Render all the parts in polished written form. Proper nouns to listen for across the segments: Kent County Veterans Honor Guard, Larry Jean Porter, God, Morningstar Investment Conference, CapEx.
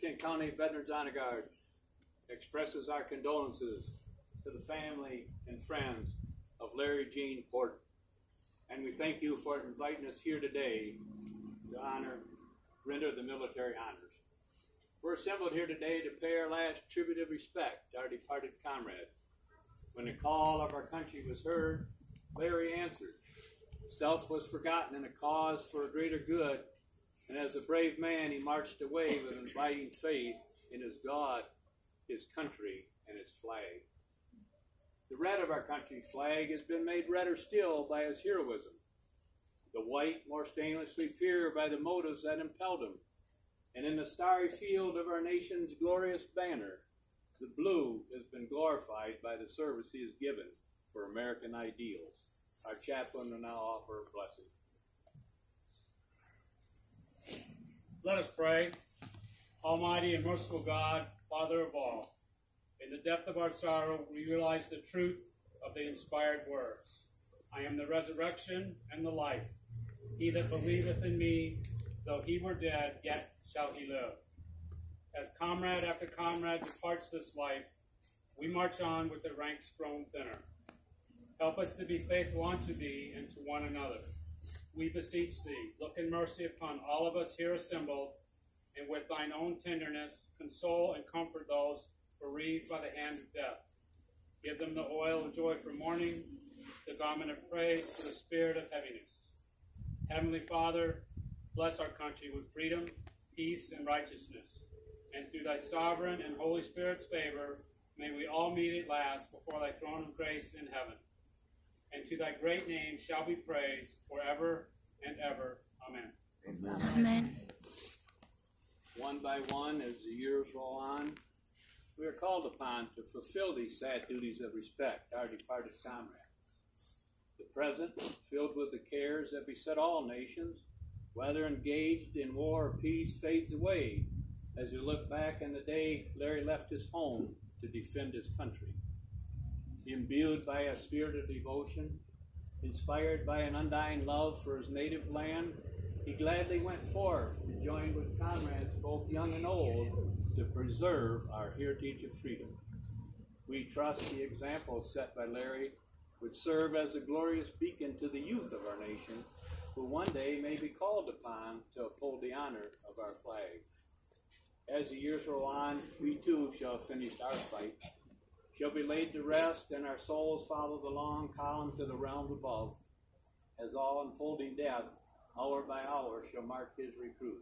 Kent County Veterans Honor Guard expresses our condolences to the family and friends of Larry Jean Porter, and we thank you for inviting us here today to render the military honors. We're assembled here today to pay our last tribute of respect to our departed comrades. When the call of our country was heard, Larry answered. Self was forgotten in a cause for a greater good, and as a brave man, he marched away with inviting faith in his God, his country, and his flag. The red of our country's flag has been made redder still by his heroism. The white more stainlessly pure by the motives that impelled him. And in the starry field of our nation's glorious banner, the blue has been glorified by the service he has given for American ideals. Our chaplain will now offer a blessing. Let us pray. Almighty and merciful God, Father of all, in the depth of our sorrow, we realize the truth of the inspired words. I am the resurrection and the life. He that believeth in me, though he were dead, yet shall he live. As comrade after comrade departs this life, we march on with the ranks grown thinner. Help us to be faithful unto thee and to one another. We beseech thee, look in mercy upon all of us here assembled, and with thine own tenderness, console and comfort those bereaved by the hand of death. Give them the oil of joy for mourning, the garment of praise for the spirit of heaviness. Heavenly Father, bless our country with freedom, peace, and righteousness. And through thy sovereign and Holy Spirit's favor, may we all meet at last before thy throne of grace in heaven. And to thy great name shall be praised forever and ever. Amen. Amen. Amen. One by one, as the years roll on, we are called upon to fulfill these sad duties of respect, our departed comrades. The present, filled with the cares that beset all nations, whether engaged in war or peace, fades away as we look back on the day Larry left his home to defend his country. Imbued by a spirit of devotion, inspired by an undying love for his native land, he gladly went forth and joined with comrades both young and old to preserve our heritage of freedom. We trust the examples set by Larry would serve as a glorious beacon to the youth of our nation, who one day may be called upon to uphold the honor of our flag. As the years roll on, we too shall finish our fight, shall be laid to rest, and our souls follow the long column to the realm above, as all unfolding death, hour by hour, shall mark his recruit.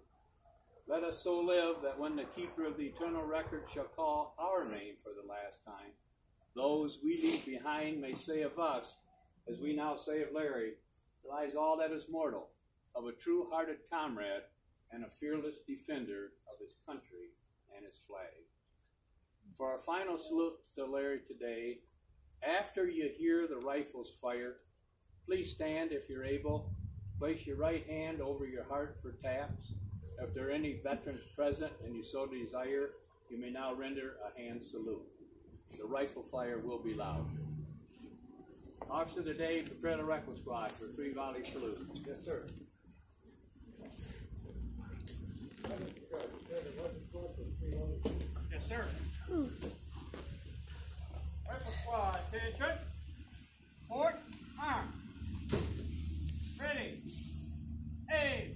Let us so live that when the keeper of the eternal record shall call our name for the last time, those we leave behind may say of us, as we now say of Larry, lies all that is mortal of a true-hearted comrade and a fearless defender of his country and his flag. For our final salute to Larry today, after you hear the rifles fire, please stand if you're able, place your right hand over your heart for taps. If there are any veterans present and you so desire, you may now render a hand salute. The rifle fire will be loud. Officer today, prepare the rifle squad for 3 volley salutes. Yes, sir. Yes, sir. Rifle squad, attention. Port, arm. Ready. Aim.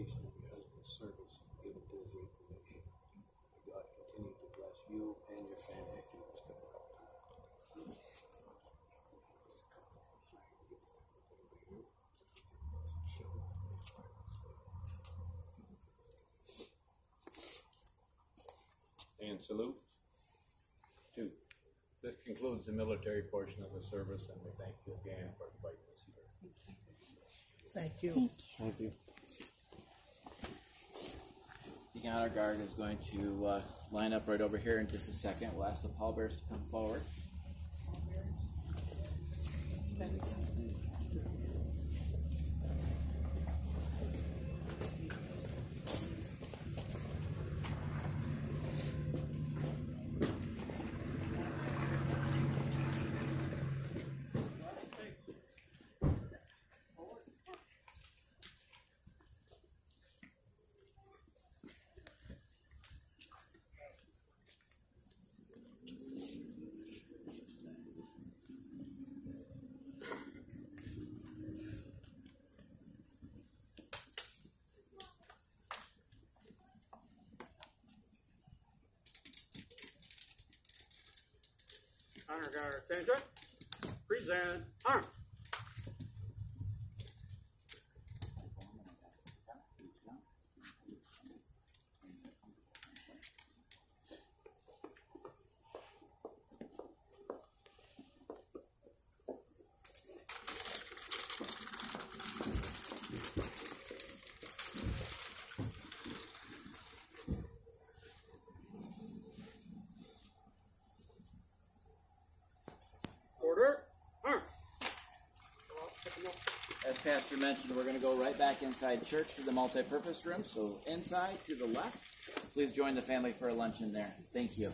dedication you have in this service. We will do it gratefully. May God continue to bless you and your family through this difficult time. And salute. Two. This concludes the military portion of the service, and we thank you again for inviting us here. Thank you. Thank you. The honor guard is going to line up right over here in just a second. We'll ask the pallbearers to come forward. Honor Guard attention. Present arms. As Pastor mentioned, we're going to go right back inside church to the multi-purpose room. So inside to the left, please join the family for a luncheon there. Thank you.